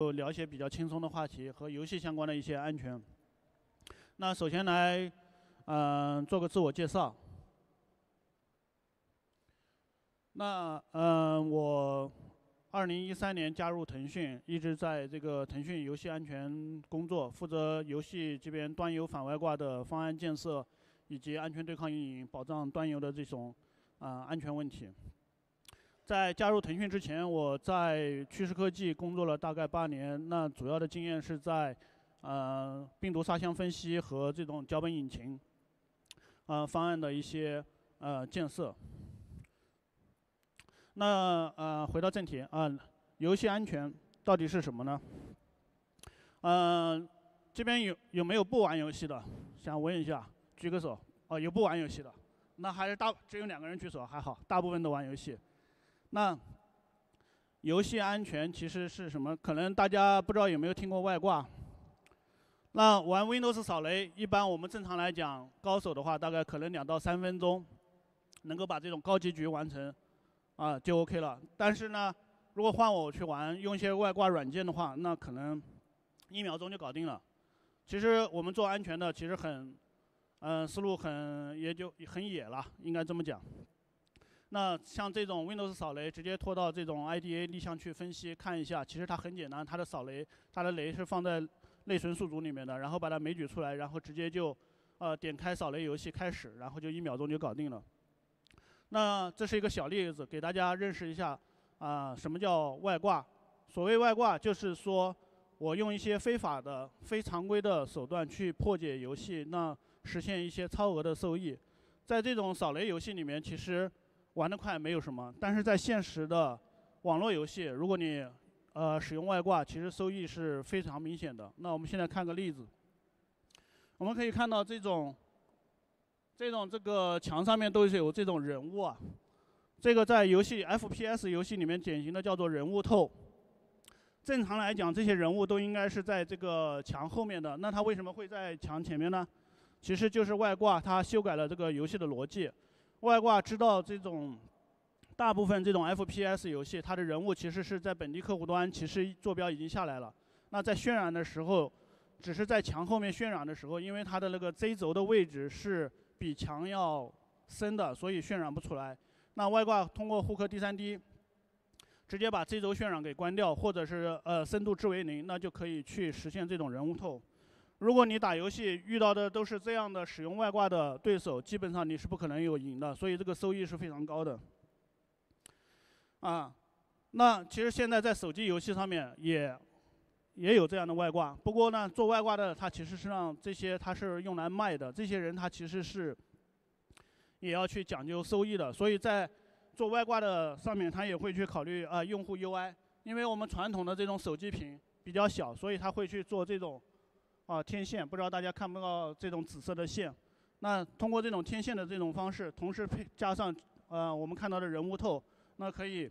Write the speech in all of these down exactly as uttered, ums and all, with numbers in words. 就聊一些比较轻松的话题和游戏相关的一些安全。那首先来，嗯、呃，做个自我介绍。那嗯、呃，我二零一三年加入腾讯，一直在这个腾讯游戏安全工作，负责游戏这边端游反外挂的方案建设。 以及安全对抗运营，保障端游的这种啊、呃、安全问题。在加入腾讯之前，我在趋势科技工作了大概八年，那主要的经验是在呃病毒沙箱分析和这种脚本引擎啊、呃、方案的一些呃建设。那呃回到正题啊、呃，游戏安全到底是什么呢？嗯、呃，这边有有没有不玩游戏的？想问一下。 举个手，哦，有不玩游戏的，那还是大只有两个人举手，还好，大部分都玩游戏。那游戏安全其实是什么？可能大家不知道有没有听过外挂。那玩 Windows 扫雷，一般我们正常来讲，高手的话大概可能两到三分钟，能够把这种高级局完成，啊，就 OK 了。但是呢，如果换我去玩，用一些外挂软件的话，那可能一秒钟就搞定了。其实我们做安全的，其实很。 嗯，思路很也就很野了，应该这么讲。那像这种 Windows 扫雷，直接拖到这种 I D A 立项去分析看一下，其实它很简单，它的扫雷，它的雷是放在内存数组里面的，然后把它枚举出来，然后直接就呃点开扫雷游戏开始，然后就一秒钟就搞定了。那这是一个小例子，给大家认识一下啊、呃，什么叫外挂？所谓外挂，就是说我用一些非法的、非常规的手段去破解游戏，那 实现一些超额的收益，在这种扫雷游戏里面，其实玩得快没有什么，但是在现实的网络游戏，如果你呃使用外挂，其实收益是非常明显的。那我们现在看个例子，我们可以看到这种这种这个墙上面都是有这种人物啊，这个在游戏 F P S 游戏里面典型的叫做人物透。正常来讲，这些人物都应该是在这个墙后面的，那它为什么会在墙前面呢？ 其实就是外挂，它修改了这个游戏的逻辑。外挂知道这种大部分这种 F P S 游戏，它的人物其实是在本地客户端，其实坐标已经下来了。那在渲染的时候，只是在墙后面渲染的时候，因为它的那个 Z 轴的位置是比墙要深的，所以渲染不出来。那外挂通过 Hook D 三 D 直接把 Z 轴渲染给关掉，或者是呃深度置为零，那就可以去实现这种人物透。 如果你打游戏遇到的都是这样的使用外挂的对手，基本上你是不可能有赢的，所以这个收益是非常高的。啊，那其实现在在手机游戏上面也也有这样的外挂，不过呢，做外挂的他其实是让这些他是用来卖的，这些人他其实是也要去讲究收益的，所以在做外挂的上面他也会去考虑啊、呃、用户 U I， 因为我们传统的这种手机屏比较小，所以他会去做这种。 啊，天线不知道大家看不到这种紫色的线，那通过这种天线的这种方式，同时配加上呃我们看到的人物透，那可以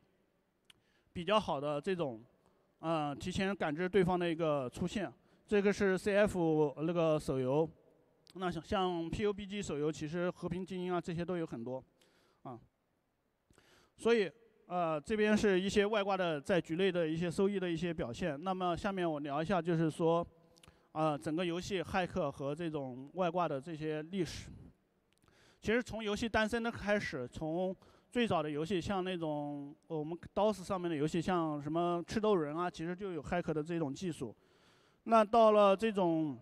比较好的这种啊、呃、提前感知对方的一个出现。这个是 C F 那个手游，那像像 P U B G 手游，其实和平精英啊这些都有很多啊。所以呃这边是一些外挂的在局内的一些收益的一些表现。那么下面我聊一下，就是说。 啊、呃，整个游戏骇客和这种外挂的这些历史，其实从游戏诞生的开始，从最早的游戏，像那种我们 DOS 上面的游戏，像什么吃豆人啊，其实就有骇客的这种技术。那到了这种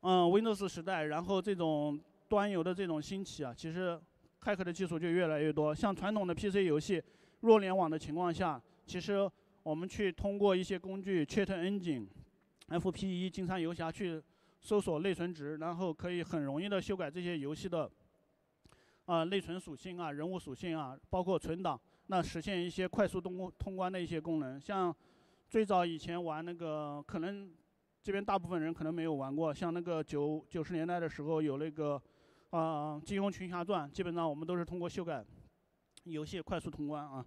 嗯 Windows 时代，然后这种端游的这种兴起啊，其实骇客的技术就越来越多。像传统的 P C 游戏，弱联网的情况下，其实我们去通过一些工具 Cheat Engine。 F P 一 金山游侠去搜索内存值，然后可以很容易的修改这些游戏的啊、呃、内存属性啊、人物属性啊，包括存档，那实现一些快速通通关的一些功能。像最早以前玩那个，可能这边大部分人可能没有玩过，像那个九九十年代的时候有那个啊《金庸群侠传》，基本上我们都是通过修改游戏快速通关啊。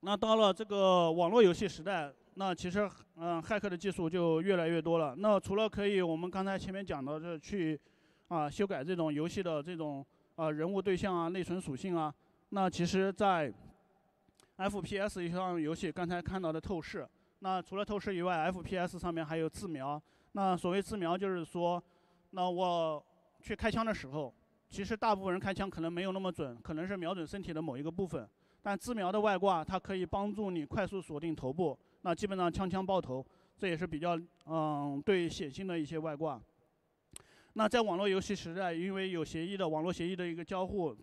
那到了这个网络游戏时代。 那其实，嗯、呃，骇客的技术就越来越多了。那除了可以我们刚才前面讲到的去，啊、呃，修改这种游戏的这种啊、呃、人物对象啊、内存属性啊，那其实，在 F P S 上游戏刚才看到的透视，那除了透视以外 ，F P S 上面还有自瞄。那所谓自瞄就是说，那我去开枪的时候，其实大部分人开枪可能没有那么准，可能是瞄准身体的某一个部分。但自瞄的外挂，它可以帮助你快速锁定头部，那基本上枪枪爆头，这也是比较嗯对血腥的一些外挂。那在网络游戏时代，因为有协议的网络协议的一个交互，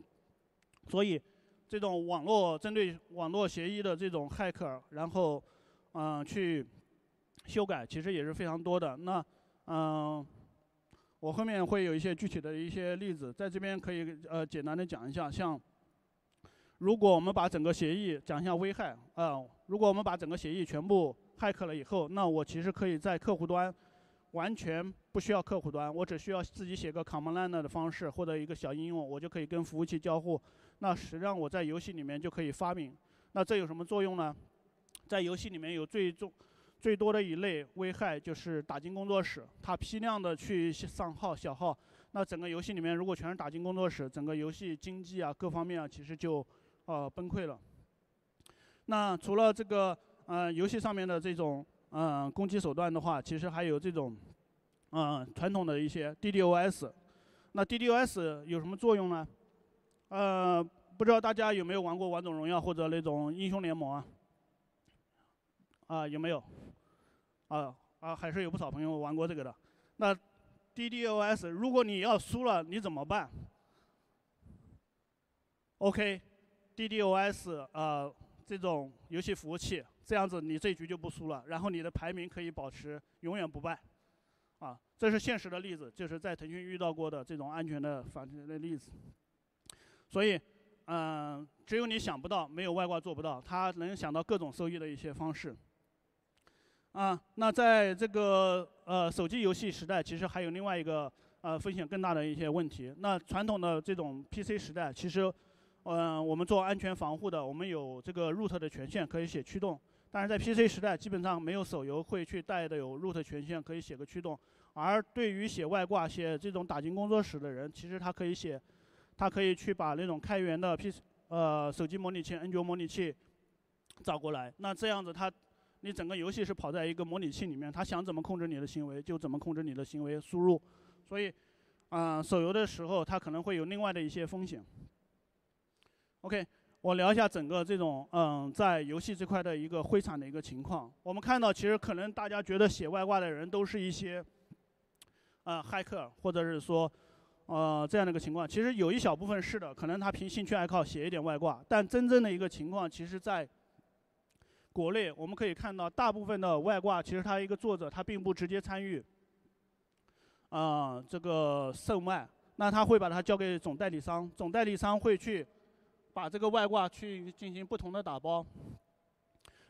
所以这种网络针对网络协议的这种骇客，然后嗯、呃、去修改，其实也是非常多的。那嗯、呃，我后面会有一些具体的一些例子，在这边可以呃简单的讲一下，像。 如果我们把整个协议讲一下危害啊、呃，如果我们把整个协议全部骇客了以后，那我其实可以在客户端完全不需要客户端，我只需要自己写个 command line 的方式或者一个小应用，我就可以跟服务器交互。那实际上我在游戏里面就可以发明。那这有什么作用呢？在游戏里面有最重、最多的一类危害就是打金工作室，它批量的去上号、小号。那整个游戏里面如果全是打金工作室，整个游戏经济啊各方面啊其实就 呃，崩溃了。那除了这个呃游戏上面的这种嗯、呃、攻击手段的话，其实还有这种嗯、呃、传统的一些 D D o S。那 D D o S 有什么作用呢？呃，不知道大家有没有玩过《王者荣耀》或者那种英雄联盟啊？啊、呃，有没有？啊啊，还是有不少朋友玩过这个的。那 D D o S， 如果你要输了，你怎么办 ？OK。 D D o S 呃，这种游戏服务器，这样子你这局就不输了，然后你的排名可以保持永远不败，啊，这是现实的例子，就是在腾讯遇到过的这种安全的反制的例子。所以，嗯、呃，只有你想不到，没有外挂做不到，它能想到各种收益的一些方式。啊，那在这个呃手机游戏时代，其实还有另外一个呃风险更大的一些问题。那传统的这种 P C 时代，其实 嗯，我们做安全防护的，我们有这个 root 的权限可以写驱动，但是在 P C 时代，基本上没有手游会去带的有 root 权限可以写个驱动。而对于写外挂、写这种打金工作室的人，其实他可以写，他可以去把那种开源的 P C 呃手机模拟器、N 九 模拟器找过来。那这样子他，你整个游戏是跑在一个模拟器里面，他想怎么控制你的行为就怎么控制你的行为输入。所以，嗯、呃，手游的时候，它可能会有另外的一些风险。 OK， 我聊一下整个这种嗯，在游戏这块的一个灰产的一个情况。我们看到，其实可能大家觉得写外挂的人都是一些呃骇客，或者是说呃这样的一个情况。其实有一小部分是的，可能他凭兴趣爱好写一点外挂。但真正的一个情况，其实在国内我们可以看到，大部分的外挂其实他一个作者他并不直接参与啊、呃、这个售卖，那他会把它交给总代理商，总代理商会去 把这个外挂去进行不同的打包，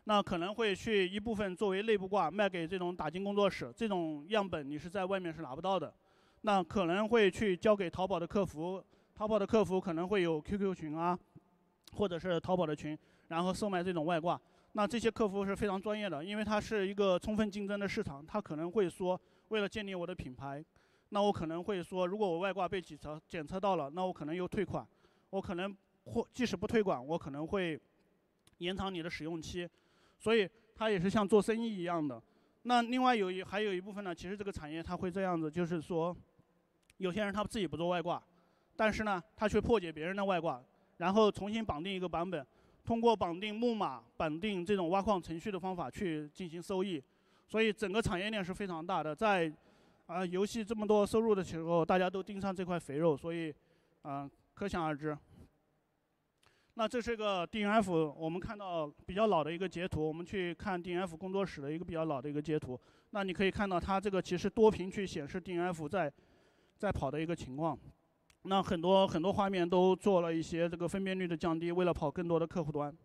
那可能会去一部分作为内部挂卖给这种打金工作室，这种样本你是在外面是拿不到的。那可能会去交给淘宝的客服，淘宝的客服可能会有 Q Q 群啊，或者是淘宝的群，然后售卖这种外挂。那这些客服是非常专业的，因为它是一个充分竞争的市场，他可能会说，为了建立我的品牌，那我可能会说，如果我外挂被检测检测到了，那我可能又退款，我可能 或即使不推广，我可能会延长你的使用期，所以它也是像做生意一样的。那另外有一还有一部分呢，其实这个产业它会这样子，就是说，有些人他自己不做外挂，但是呢，他去破解别人的外挂，然后重新绑定一个版本，通过绑定木马、绑定这种挖矿程序的方法去进行收益。所以整个产业链是非常大的，在啊、呃、游戏这么多收入的时候，大家都盯上这块肥肉，所以啊、呃、可想而知。 那这是个 D N F， 我们看到比较老的一个截图。我们去看 D N F 工作室的一个比较老的一个截图。那你可以看到，它这个其实多屏去显示 D N F 在在跑的一个情况。那很多很多画面都做了一些这个分辨率的降低，为了跑更多的客户端。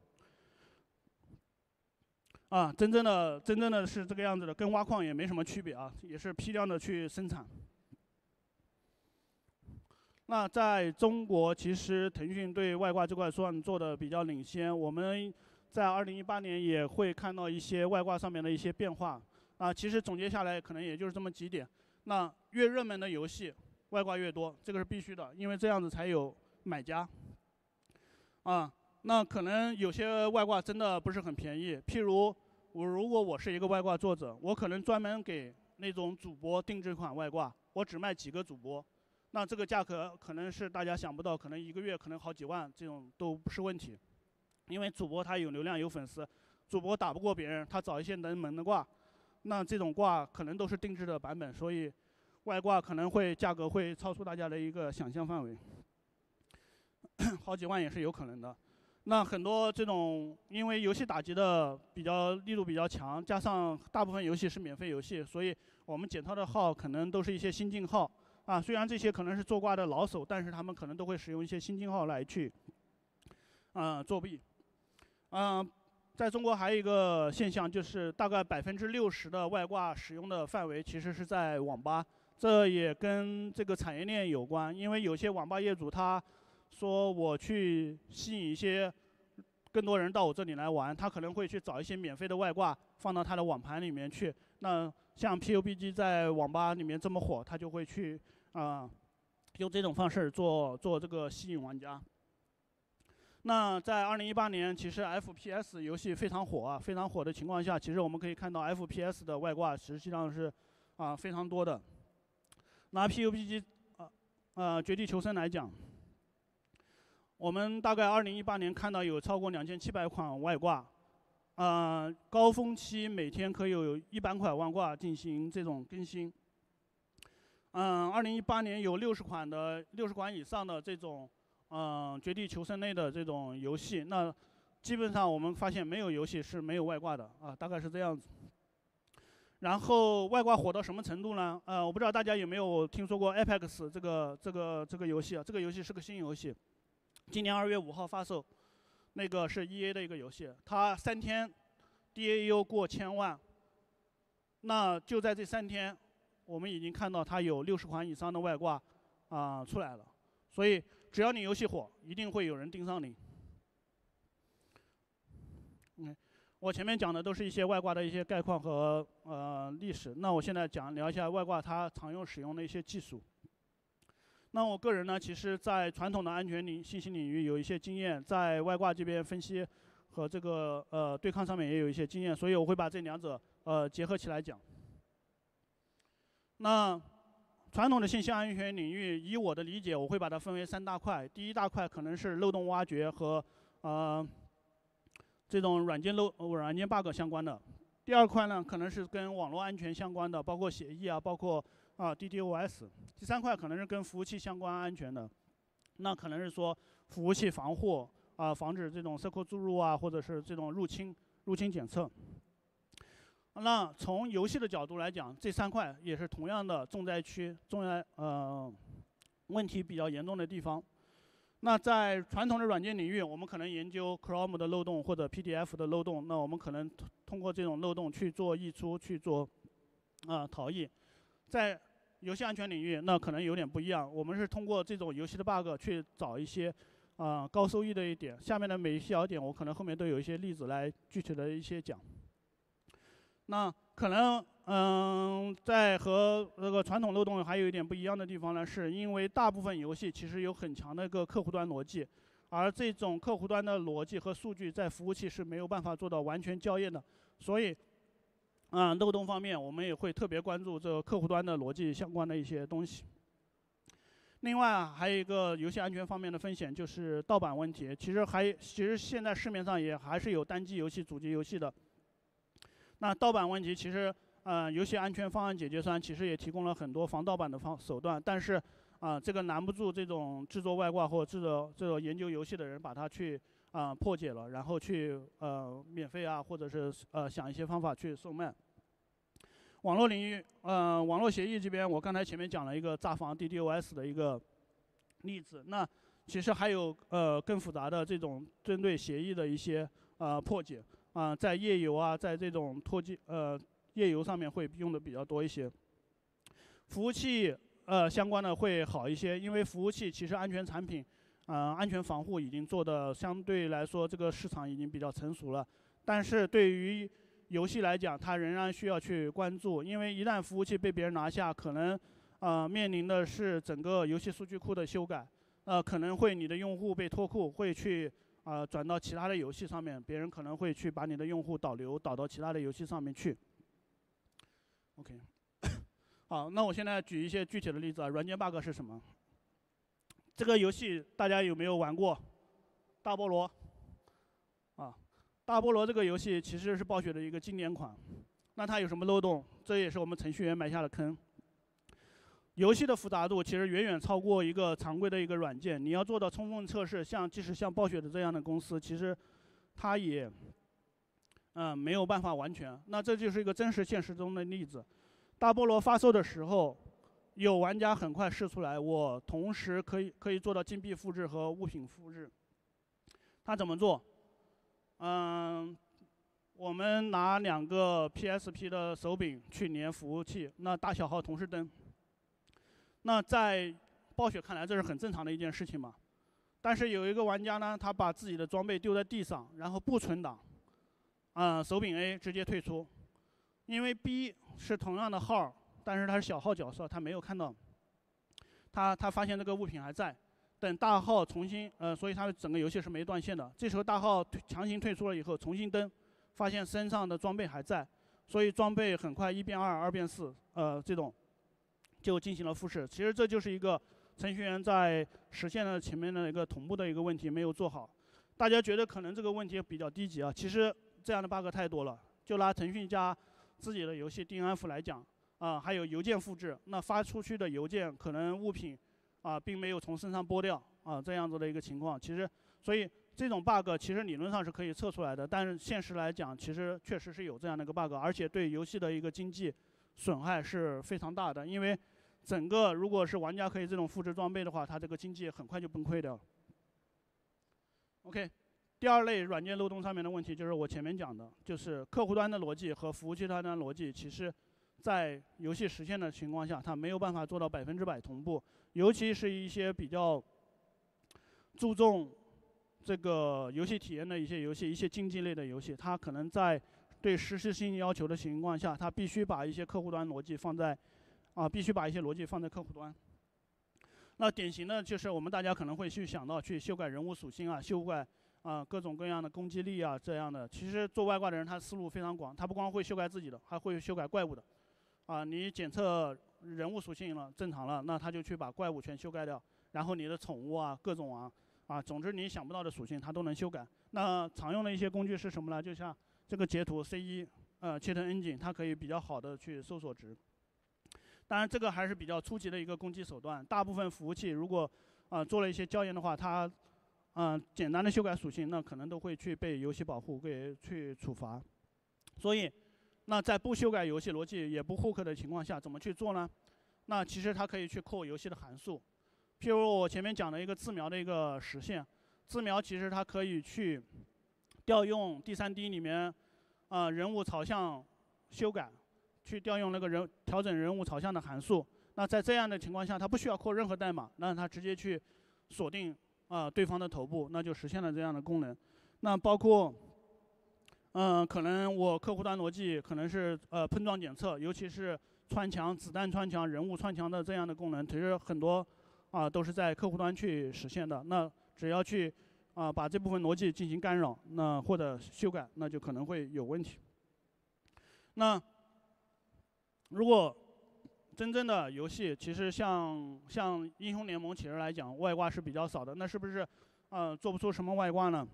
啊，真正的真正的是这个样子的，跟挖矿也没什么区别啊，也是批量的去生产。 那在中国，其实腾讯对外挂这块算做的比较领先。我们在二零一八年也会看到一些外挂上面的一些变化。啊，其实总结下来可能也就是这么几点。那越热门的游戏，外挂越多，这个是必须的，因为这样子才有买家。啊，那可能有些外挂真的不是很便宜，譬如我如果我是一个外挂作者，我可能专门给那种主播定制款外挂，我只卖几个主播，那这个价格可能是大家想不到，可能一个月可能好几万，这种都不是问题。因为主播他有流量有粉丝，主播打不过别人，他找一些能门的挂，那这种挂可能都是定制的版本，所以外挂可能会价格会超出大家的一个想象范围，好几万也是有可能的。那很多这种因为游戏打击的比较力度比较强，加上大部分游戏是免费游戏，所以我们检测的号可能都是一些新进号啊。虽然这些可能是做挂的老手，但是他们可能都会使用一些新进号来去啊、呃、作弊。嗯、呃，在中国还有一个现象就是，大概百分之六十的外挂使用的范围其实是在网吧，这也跟这个产业链有关，因为有些网吧业主他。说我去吸引一些更多人到我这里来玩，他可能会去找一些免费的外挂放到他的网盘里面去。那像 P U B G 在网吧里面这么火，他就会去啊、呃、用这种方式做做这个吸引玩家。那在二零一八年，其实 F P S 游戏非常火啊，非常火的情况下，其实我们可以看到 F P S 的外挂实际上是啊、呃、非常多的。拿 P U B G 啊、呃、啊、呃、绝地求生来讲。我们大概二零一八年看到有超过两千七百款外挂，呃，高峰期每天可以有一百款外挂进行这种更新。嗯、呃，二零一八年有六十款的六十款以上的这种，嗯、呃，绝地求生类的这种游戏，那基本上我们发现没有游戏是没有外挂的啊，大概是这样子。然后外挂火到什么程度呢？呃，我不知道大家有没有听说过 Apex 这个这个这个游戏啊，这个游戏是个新游戏。今年二月五号发售，那个是 E A 的一个游戏，它三天 D A U 过千万，那就在这三天，我们已经看到它有六十款以上的外挂啊、呃、出来了，所以只要你游戏火，一定会有人盯上你。嗯，我前面讲的都是一些外挂的一些概况和呃历史，那我现在讲聊一下外挂它常用使用的一些技术。那我个人呢，其实，在传统的安全领信息领域有一些经验，在外挂这边分析和这个呃对抗上面也有一些经验，所以我会把这两者呃结合起来讲。那传统的信息安全领域，以我的理解，我会把它分为三大块。第一大块可能是漏洞挖掘和呃这种软件漏软件 bug 相关的。第二块呢，可能是跟网络安全相关的，包括协议啊，包括。啊 ，D D o S。第三块可能是跟服务器相关安全的，那可能是说服务器防护啊、呃，防止这种circle注入啊，或者是这种入侵、入侵检测。那从游戏的角度来讲，这三块也是同样的重灾区、重灾呃问题比较严重的地方。那在传统的软件领域，我们可能研究 Chrome 的漏洞或者 P D F 的漏洞，那我们可能通过这种漏洞去做溢出、去做啊、呃、逃逸。在游戏安全领域，那可能有点不一样。我们是通过这种游戏的 bug 去找一些，啊、呃，高收益的一点。下面的每一小点，我可能后面都有一些例子来具体的一些讲。那可能，嗯，在和那个传统漏洞还有一点不一样的地方呢，是因为大部分游戏其实有很强的一个客户端逻辑，而这种客户端的逻辑和数据在服务器是没有办法做到完全校验的，所以。啊、嗯，漏洞方面，我们也会特别关注这个客户端的逻辑相关的一些东西。另外、啊、还有一个游戏安全方面的风险就是盗版问题。其实还其实现在市面上也还是有单机游戏、主机游戏的。那盗版问题其实，呃，游戏安全方案解决端其实也提供了很多防盗版的方手段，但是啊、呃，这个拦不住这种制作外挂或制作这种研究游戏的人把它去。啊、呃，破解了，然后去呃免费啊，或者是呃想一些方法去售卖。网络领域，呃，网络协议这边，我刚才前面讲了一个炸防 D D o S 的一个例子。那其实还有呃更复杂的这种针对协议的一些呃破解啊、呃，在页游啊，在这种拓机呃页游上面会用的比较多一些。服务器呃相关的会好一些，因为服务器其实安全产品。嗯、呃，安全防护已经做的相对来说，这个市场已经比较成熟了。但是对于游戏来讲，它仍然需要去关注，因为一旦服务器被别人拿下，可能呃面临的是整个游戏数据库的修改，呃可能会你的用户被脱库，会去呃，转到其他的游戏上面，别人可能会去把你的用户导流导到其他的游戏上面去。OK， 好，那我现在举一些具体的例子啊，软件 bug 是什么？这个游戏大家有没有玩过？大菠萝，啊，大菠萝这个游戏其实是暴雪的一个经典款，那它有什么漏洞？这也是我们程序员埋下的坑。 游戏的复杂度其实远远超过一个常规的一个软件，你要做到充分测试，像即使像暴雪的这样的公司，其实它也嗯、呃、没有办法完全。那这就是一个真实现实中的例子。大菠萝发售的时候，有玩家很快试出来，我同时可以可以做到金币复制和物品复制。他怎么做？嗯。 我们拿两个 P S P 的手柄去连服务器，那大小号同时登。那在暴雪看来，这是很正常的一件事情嘛。但是有一个玩家呢，他把自己的装备丢在地上，然后不存档，啊、呃，手柄 A 直接退出，因为 B 是同样的号，但是他是小号角色，他没有看到，他他发现这个物品还在，等大号重新呃，所以他整个游戏是没断线的。这时候大号强行退出了以后，重新登。 发现身上的装备还在，所以装备很快一变二，二变四，呃，这种就进行了复制。其实这就是一个程序员在实现了前面的一个同步的一个问题没有做好。大家觉得可能这个问题比较低级啊，其实这样的 bug 太多了。就拿腾讯家自己的游戏 D N F 来讲，啊、呃，还有邮件复制，那发出去的邮件可能物品啊、呃、并没有从身上剥掉啊、呃，这样子的一个情况。其实，所以。 这种 bug 其实理论上是可以测出来的，但是现实来讲，其实确实是有这样的一个 bug， 而且对游戏的一个经济损害是非常大的。因为整个如果是玩家可以这种复制装备的话，它这个经济很快就崩溃掉了。OK， 第二类软件漏洞上面的问题就是我前面讲的，就是客户端的逻辑和服务器端的逻辑，其实在游戏实现的情况下，它没有办法做到百分之百同步，尤其是一些比较注重。 这个游戏体验的一些游戏，一些竞技类的游戏，它可能在对实时性要求的情况下，它必须把一些客户端逻辑放在，啊，必须把一些逻辑放在客户端。那典型的就是我们大家可能会去想到去修改人物属性啊，修改啊各种各样的攻击力啊这样的。其实做外挂的人他思路非常广，他不光会修改自己的，还会修改怪物的。啊，你检测人物属性了，正常了，那他就去把怪物全修改掉，然后你的宠物啊，各种啊。 啊，总之你想不到的属性它都能修改。那常用的一些工具是什么呢？就像这个截图 C 一，呃 ，Cheat Engine， 它可以比较好的去搜索值。当然，这个还是比较初级的一个攻击手段。大部分服务器如果啊、呃、做了一些教研的话，它嗯、呃、简单的修改属性，那可能都会去被游戏保护给去处罚。所以，那在不修改游戏逻辑也不 hook 的情况下，怎么去做呢？那其实它可以去扣游戏的函数。 譬如我前面讲的一个自瞄的一个实现，自瞄其实它可以去调用D 三 D 里面啊、呃、人物朝向修改，去调用那个人调整人物朝向的函数。那在这样的情况下，它不需要扣任何代码，那它直接去锁定啊、呃、对方的头部，那就实现了这样的功能。那包括嗯、呃、可能我客户端逻辑可能是呃碰撞检测，尤其是穿墙、子弹穿墙、人物穿墙的这样的功能，其实很多。 啊，都是在客户端去实现的。那只要去啊，把这部分逻辑进行干扰，那或者修改，那就可能会有问题。那如果真正的游戏，其实像像英雄联盟，其实来讲外挂是比较少的。那是不是呃做不出什么外挂呢？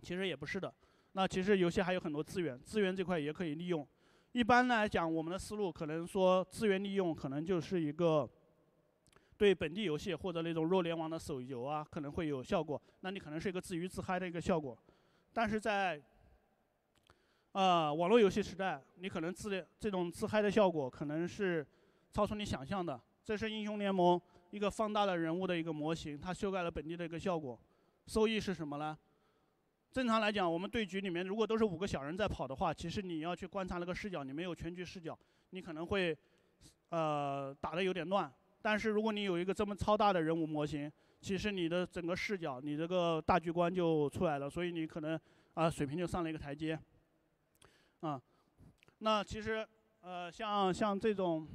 其实也不是的。那其实游戏还有很多资源，资源这块也可以利用。一般来讲，我们的思路可能说资源利用，可能就是一个。 对本地游戏或者那种弱联网的手游啊，可能会有效果。那你可能是一个自娱自嗨的一个效果，但是在，呃，网络游戏时代，你可能自这种自嗨的效果可能是超出你想象的。这是英雄联盟一个放大的人物的一个模型，它修改了本地的一个效果。收益是什么呢？正常来讲，我们对局里面如果都是五个小人在跑的话，其实你要去观察那个视角，你没有全局视角，你可能会呃打得有点乱。 但是如果你有一个这么超大的人物模型，其实你的整个视角、你这个大局观就出来了，所以你可能啊、呃、水平就上了一个台阶，啊，那其实呃像像这种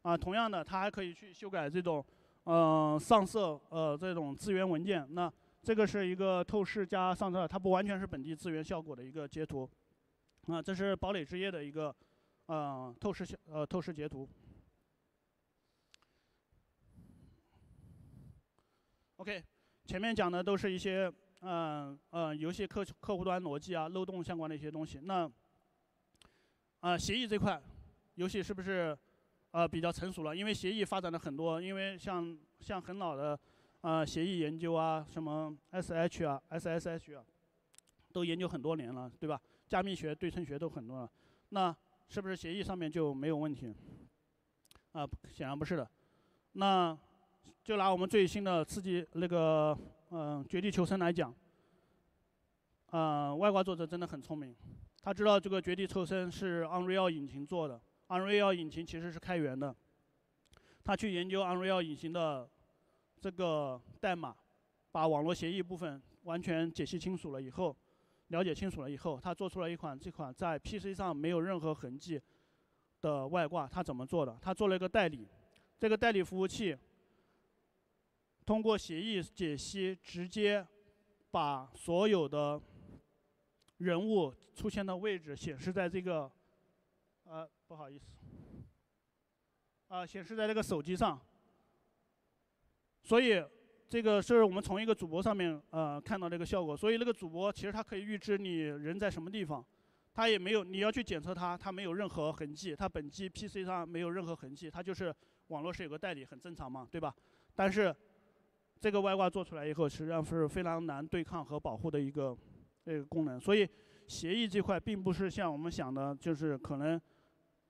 啊同样的，它还可以去修改这种嗯、呃、上色呃这种资源文件。那这个是一个透视加上色，它不完全是本地资源效果的一个截图。啊，这是堡垒之夜的一个，嗯、呃，透视呃透视截图。OK， 前面讲的都是一些嗯呃, 呃游戏客客户端逻辑啊、漏洞相关的一些东西。那啊、呃、协议这块，游戏是不是呃比较成熟了？因为协议发展了很多，因为像像很老的。 啊、呃，协议研究啊，什么 S H 啊、S S H 啊，都研究很多年了，对吧？加密学、对称学都很多了，那是不是协议上面就没有问题？啊、呃，显然不是的。那就拿我们最新的刺激那个，嗯、呃，《绝地求生》来讲，啊、呃，外挂作者真的很聪明，他知道这个《绝地求生》是 Unreal 引擎做的 ，Unreal 引擎其实是开源的，他去研究 Unreal 引擎的。 这个代码把网络协议部分完全解析清楚了以后，了解清楚了以后，他做出了一款这款在 P C 上没有任何痕迹的外挂。他怎么做的？他做了一个代理，这个代理服务器通过协议解析，直接把所有的人物出现的位置显示在这个，呃，不好意思，啊、呃，显示在这个手机上。 所以，这个是我们从一个主播上面呃看到这个效果。所以那个主播其实他可以预知你人在什么地方，他也没有你要去检测他，他没有任何痕迹，他本机 P C 上没有任何痕迹，他就是网络是有个代理，很正常嘛，对吧？但是这个外挂做出来以后，实际上是非常难对抗和保护的一个这个功能。所以协议这块并不是像我们想的，就是可能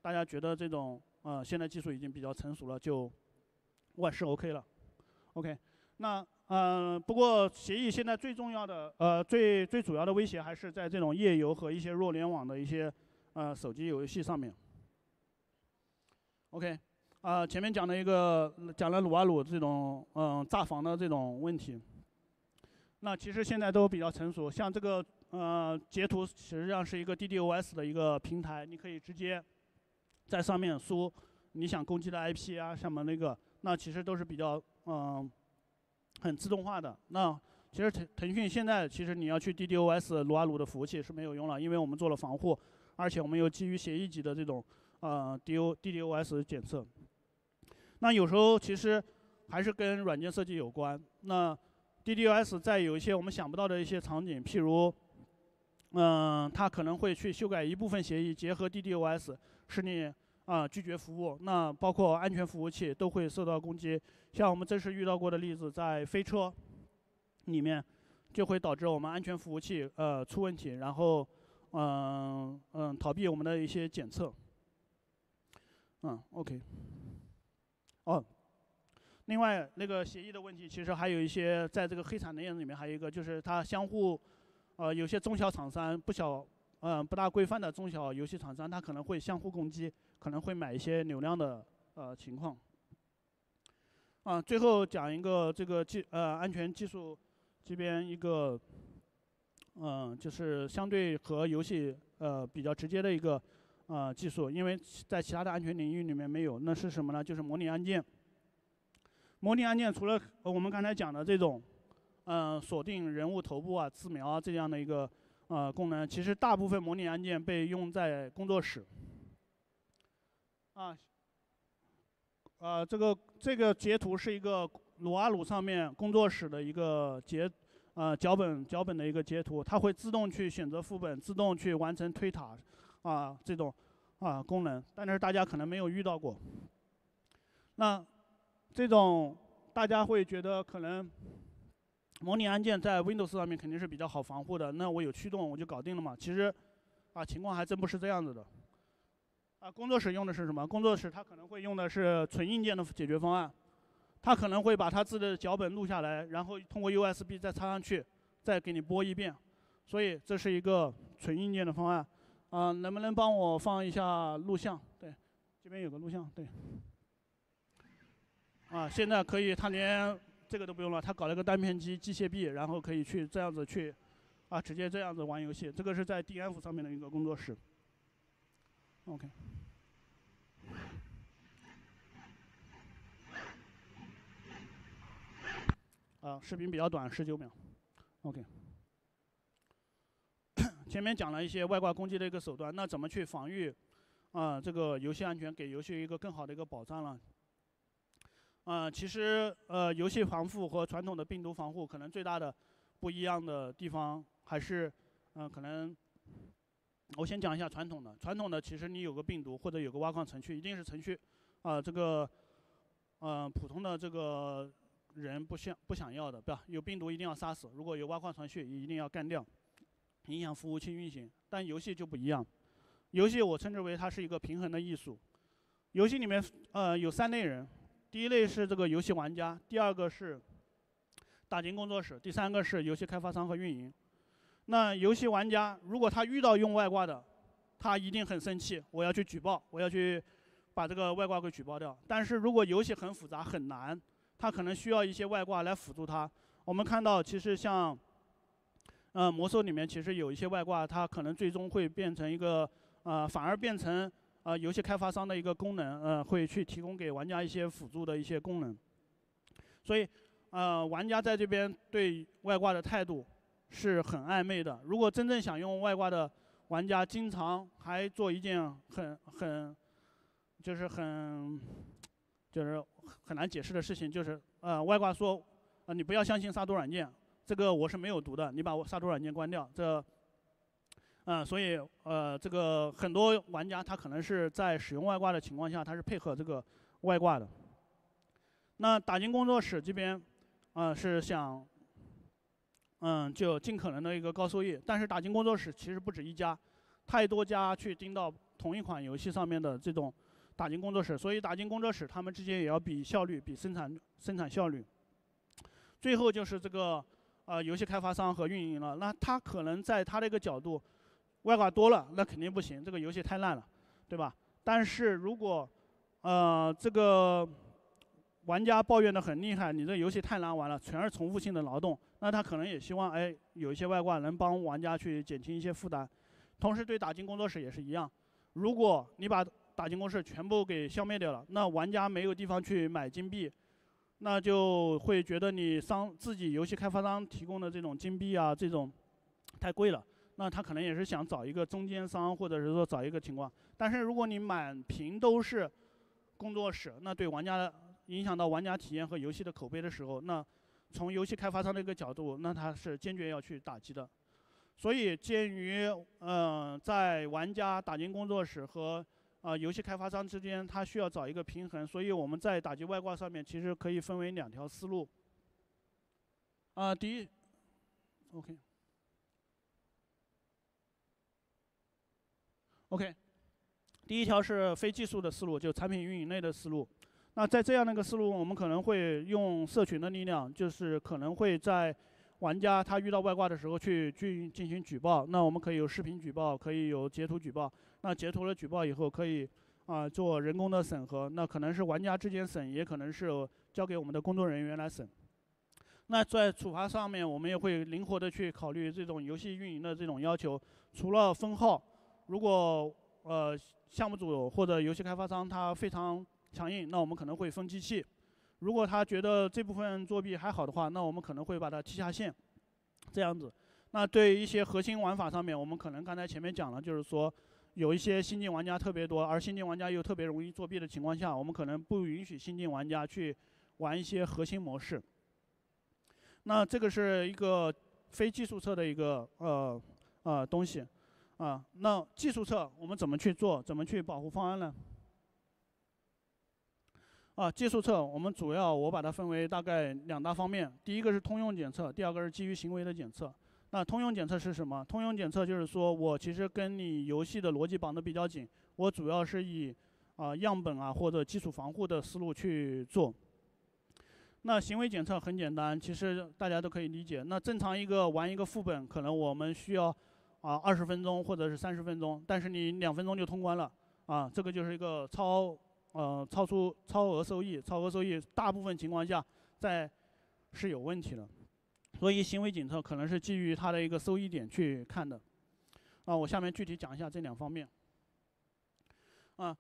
大家觉得这种呃现在技术已经比较成熟了，就万事 OK 了。 OK， 那呃，不过协议现在最重要的呃最最主要的威胁还是在这种页游和一些弱联网的一些呃手机游戏上面。OK， 啊、呃、前面讲了一个讲了撸啊撸这种嗯、呃、炸房的这种问题，那其实现在都比较成熟，像这个呃截图实际上是一个 D D o S 的一个平台，你可以直接在上面输你想攻击的 I P 啊什么那个，那其实都是比较。 嗯，很自动化的。那其实腾腾讯现在，其实你要去 D D o S 撸啊撸的服务器是没有用了，因为我们做了防护，而且我们有基于协议级的这种呃 D O D D o S 检测。那有时候其实还是跟软件设计有关。那 D D o S 在有一些我们想不到的一些场景，譬如，嗯、呃，它可能会去修改一部分协议，结合 D D o S 使你。 啊，拒绝服务，那包括安全服务器都会受到攻击。像我们真实遇到过的例子，在飞车里面，就会导致我们安全服务器呃出问题，然后嗯嗯、呃呃、逃避我们的一些检测。嗯 ，OK。哦，另外那个协议的问题，其实还有一些在这个黑产能链里面还有一个就是它相互，呃有些中小厂商不小。 嗯，不大规范的中小游戏厂商，它可能会相互攻击，可能会买一些流量的呃情况。啊，最后讲一个这个技呃安全技术这边一个，嗯、呃，就是相对和游戏呃比较直接的一个呃技术，因为在其他的安全领域里面没有。那是什么呢？就是模拟按键。模拟按键除了我们刚才讲的这种，嗯、呃，锁定人物头部啊、字苗啊这样的一个。 呃，功能其实大部分模拟按键被用在工作室。啊，呃，这个这个截图是一个撸啊撸上面工作室的一个截，呃，脚本脚本的一个截图，它会自动去选择副本，自动去完成推塔，啊，这种啊功能，但是大家可能没有遇到过。那这种大家会觉得可能。 模拟按键在 Windows 上面肯定是比较好防护的，那我有驱动我就搞定了嘛。其实，啊，情况还真不是这样子的。啊，工作室用的是什么？工作室它可能会用的是纯硬件的解决方案，它可能会把它自己的脚本录下来，然后通过 U S B 再插上去，再给你播一遍。所以这是一个纯硬件的方案。啊，能不能帮我放一下录像？对，这边有个录像。对。啊，现在可以，它连。 这个都不用了，他搞了个单片机机械臂，然后可以去这样子去，啊，直接这样子玩游戏。这个是在 D N F 上面的一个工作室。OK。啊，视频比较短，十九秒。OK。前面讲了一些外挂攻击的一个手段，那怎么去防御啊、呃？这个游戏安全，给游戏一个更好的一个保障了。啊、呃，其实呃，游戏防护和传统的病毒防护可能最大的不一样的地方还是，嗯、呃，可能我先讲一下传统的。传统的其实你有个病毒或者有个挖矿程序，一定是程序啊、呃，这个嗯、呃，普通的这个人不想不想要的，对吧？有病毒一定要杀死，如果有挖矿程序一定要干掉。 影响服务器运行，但游戏就不一样。游戏我称之为它是一个平衡的艺术。游戏里面呃有三类人，第一类是这个游戏玩家，第二个是打金工作室，第三个是游戏开发商和运营。那游戏玩家如果他遇到用外挂的，他一定很生气，我要去举报，我要去把这个外挂给举报掉。但是如果游戏很复杂很难，他可能需要一些外挂来辅助他。我们看到其实像。 嗯，魔兽里面其实有一些外挂，它可能最终会变成一个，呃，反而变成呃游戏开发商的一个功能，呃，会去提供给玩家一些辅助的一些功能。所以，呃，玩家在这边对外挂的态度是很暧昧的。如果真正想用外挂的玩家，经常还做一件很很，就是很，就是很难解释的事情，就是呃外挂说，呃你不要相信杀毒软件。 这个我是没有读的，你把我杀毒软件关掉。这，嗯、呃，所以呃，这个很多玩家他可能是在使用外挂的情况下，他是配合这个外挂的。那打金工作室这边，呃，是想，嗯，就尽可能的一个高收益。但是打金工作室其实不止一家，太多家去盯到同一款游戏上面的这种打金工作室，所以打金工作室他们之间也要比效率，比生产生产效率。最后就是这个。 呃，游戏开发商和运营了，那他可能在他的一个角度，外挂多了，那肯定不行，这个游戏太烂了，对吧？但是如果，呃，这个玩家抱怨的很厉害，你这游戏太难玩了，全是重复性的劳动，那他可能也希望，哎，有一些外挂能帮玩家去减轻一些负担。同时，对打金工作室也是一样，如果你把打金工作室全部给消灭掉了，那玩家没有地方去买金币。 那就会觉得你商自己游戏开发商提供的这种金币啊，这种太贵了。那他可能也是想找一个中间商，或者是说找一个情况。但是如果你满屏都是工作室，那对玩家影响到玩家体验和游戏的口碑的时候，那从游戏开发商的一个角度，那他是坚决要去打击的。所以，鉴于嗯、呃，在玩家打进工作室和 啊、呃，游戏开发商之间，它需要找一个平衡，所以我们在打击外挂上面，其实可以分为两条思路。啊、呃，第一 ，OK，OK，、OK OK, 第一条是非技术的思路，就产品运营类的思路。那在这样的一个思路，我们可能会用社群的力量，就是可能会在玩家他遇到外挂的时候去去进行举报。那我们可以有视频举报，可以有截图举报。 那截图了举报以后，可以啊、呃、做人工的审核，那可能是玩家之间审，也可能是交给我们的工作人员来审。那在处罚上面，我们也会灵活的去考虑这种游戏运营的这种要求。除了封号，如果呃项目组或者游戏开发商他非常强硬，那我们可能会封机器；如果他觉得这部分作弊还好的话，那我们可能会把它踢下线，这样子。那对一些核心玩法上面，我们可能刚才前面讲了，就是说。 有一些新进玩家特别多，而新进玩家又特别容易作弊的情况下，我们可能不允许新进玩家去玩一些核心模式。那这个是一个非技术侧的一个呃呃东西，啊，那技术侧我们怎么去做？怎么去保护方案呢？啊，技术侧我们主要我把它分为大概两大方面，第一个是通用检测，第二个是基于行为的检测。 那通用检测是什么？通用检测就是说我其实跟你游戏的逻辑绑得比较紧，我主要是以啊、呃、样本啊或者基础防护的思路去做。那行为检测很简单，其实大家都可以理解。那正常一个玩一个副本，可能我们需要啊二十分钟或者是三十分钟，但是你两分钟就通关了啊，这个就是一个超呃超出超额收益，超额收益大部分情况下在是有问题的。 所以行为检测可能是基于它的一个收益点去看的，啊，我下面具体讲一下这两方面，啊，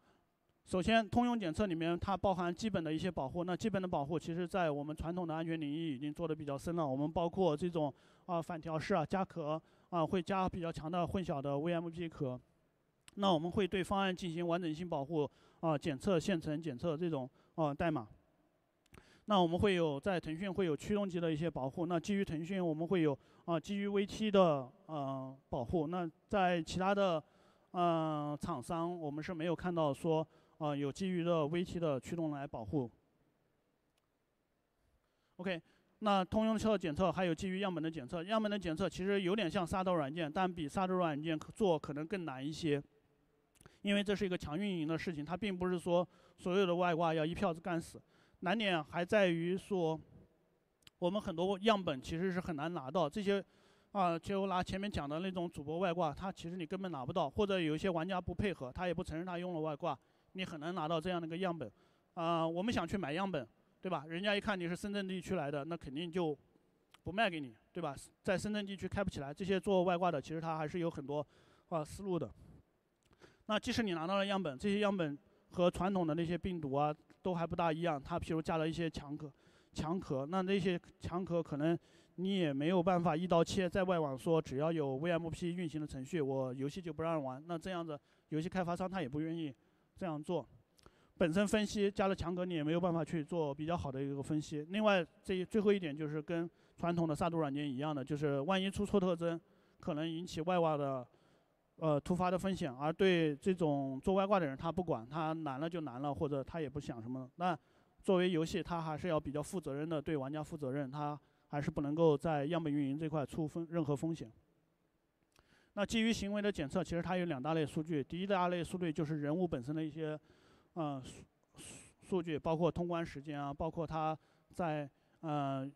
首先，通用检测里面它包含基本的一些保护。那基本的保护，其实在我们传统的安全领域已经做得比较深了。我们包括这种啊、呃、反调试啊、加壳啊，会加比较强的混淆的 V M P 壳。那我们会对方案进行完整性保护啊、呃、检测、线程检测这种啊、呃、代码。那我们会有在腾讯会有驱动级的一些保护。那基于腾讯，我们会有啊、呃、基于 V T 的呃保护。那在其他的嗯、呃、厂商，我们是没有看到说。 啊、呃，有基于的 V T 的驱动来保护。OK， 那通用测检测还有基于样本的检测，样本的检测其实有点像杀毒软件，但比杀毒软件做可能更难一些，因为这是一个强运营的事情，它并不是说所有的外挂要一票子干死，难点还在于说我们很多样本其实是很难拿到这些。 啊，就拿前面讲的那种主播外挂，它其实你根本拿不到，或者有一些玩家不配合，他也不承认他用了外挂，你很难拿到这样的一个样本。啊、呃，我们想去买样本，对吧？人家一看你是深圳地区来的，那肯定就不卖给你，对吧？在深圳地区开不起来，这些做外挂的其实他还是有很多啊思路的。那即使你拿到了样本，这些样本和传统的那些病毒啊都还不大一样，它譬如加了一些强壳。 强壳，那那些强壳可能你也没有办法一刀切，在外网说只要有 V M P 运行的程序，我游戏就不让玩。那这样子，游戏开发商他也不愿意这样做。本身分析加了强壳，你也没有办法去做比较好的一个分析。另外，这最后一点就是跟传统的杀毒软件一样的，就是万一出错特征，可能引起外挂的呃突发的风险。而对这种做外挂的人，他不管，他难了就难了，或者他也不想什么。那 作为游戏，它还是要比较负责任的，对玩家负责任，它还是不能够在样本运营这块出风任何风险。那基于行为的检测，其实它有两大类数据，第一大类数据就是人物本身的一些，嗯、呃，数据，包括通关时间啊，包括他在嗯、呃、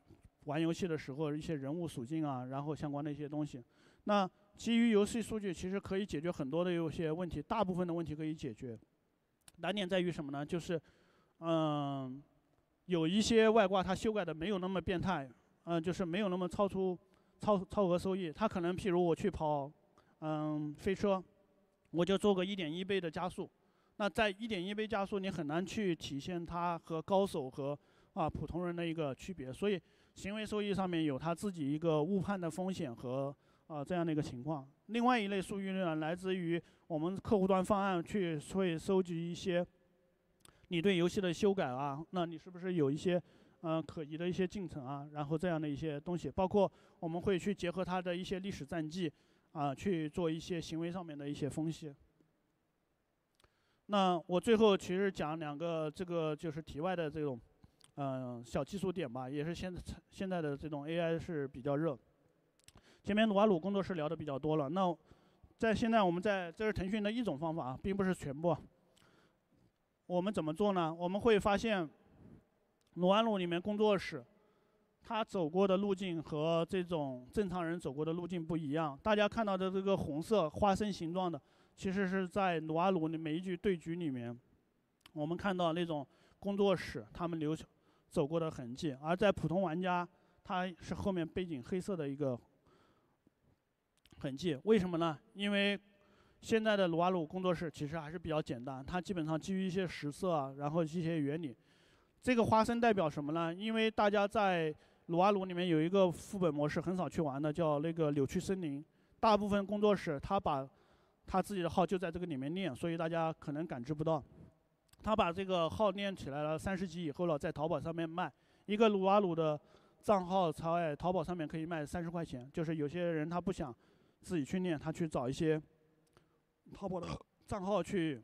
玩游戏的时候一些人物属性啊，然后相关的一些东西。那基于游戏数据，其实可以解决很多的有些问题，大部分的问题可以解决。难点在于什么呢？就是 嗯，有一些外挂它修改的没有那么变态，嗯，就是没有那么超出超超额收益。它可能譬如我去跑，嗯，飞车，我就做个 一点一 倍的加速。那在 一点一 倍加速，你很难去体现它和高手和啊普通人的一个区别。所以行为收益上面有它自己一个误判的风险和啊这样的一个情况。另外一类数据呢，来自于我们客户端方案去会收集一些。 你对游戏的修改啊，那你是不是有一些，呃，可疑的一些进程啊？然后这样的一些东西，包括我们会去结合它的一些历史战绩，啊、呃，去做一些行为上面的一些分析。那我最后其实讲两个这个就是题外的这种，嗯、呃，小技术点吧，也是现在现在的这种 A I 是比较热。前面瓦鲁工作室聊的比较多了，那在现在我们在这是腾讯的一种方法，并不是全部。 我们怎么做呢？我们会发现，鲁安鲁里面工作室，他走过的路径和这种正常人走过的路径不一样。大家看到的这个红色花生形状的，其实是在鲁安鲁的每一局对局里面，我们看到那种工作室他们留走过的痕迹。而在普通玩家，他是后面背景黑色的一个痕迹。为什么呢？因为 现在的鲁瓦鲁工作室其实还是比较简单，它基本上基于一些实测啊，然后一些原理。这个花生代表什么呢？因为大家在鲁瓦鲁里面有一个副本模式很少去玩的，叫那个扭曲森林。大部分工作室他把他自己的号就在这个里面练，所以大家可能感知不到。他把这个号练起来了，三十级以后了，在淘宝上面卖一个鲁瓦鲁的账号，在淘宝上面可以卖三十块钱。就是有些人他不想自己去练，他去找一些 淘宝的账号去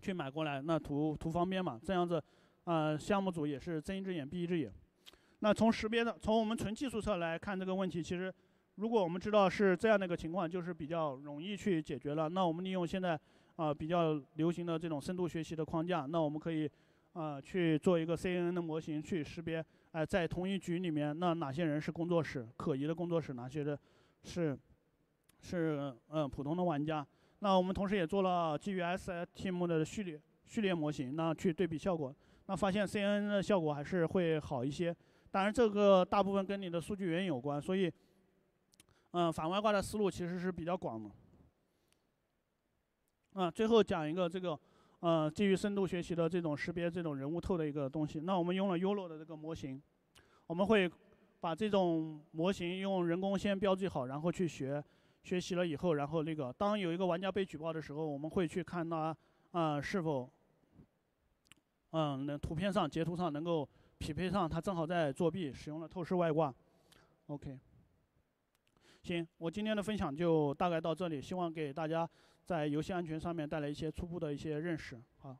去买过来，那图图方便嘛？这样子，呃，项目组也是睁一只眼闭一只眼。那从识别的，从我们纯技术侧来看这个问题，其实如果我们知道是这样的一个情况，就是比较容易去解决了。那我们利用现在啊、呃、比较流行的这种深度学习的框架，那我们可以啊、呃、去做一个 C N N 的模型去识别，哎、呃，在同一局里面，那哪些人是工作室可疑的工作室，哪些的是是嗯、呃、普通的玩家。 那我们同时也做了基于 L S T M 的序列序列模型，那去对比效果，那发现 C N N 的效果还是会好一些。当然，这个大部分跟你的数据源有关，所以，嗯、呃，反外挂的思路其实是比较广的。啊，最后讲一个这个，啊、呃，基于深度学习的这种识别这种人物透的一个东西。那我们用了 YOLO 的这个模型，我们会把这种模型用人工先标记好，然后去学。学习了以后，然后那个当有一个玩家被举报的时候，我们会去看他啊、呃、是否嗯，那图片上截图上能够匹配上他正好在作弊，使用了透视外挂。OK， 行，我今天的分享就大概到这里，希望给大家在游戏安全上面带来一些初步的一些认识啊。好。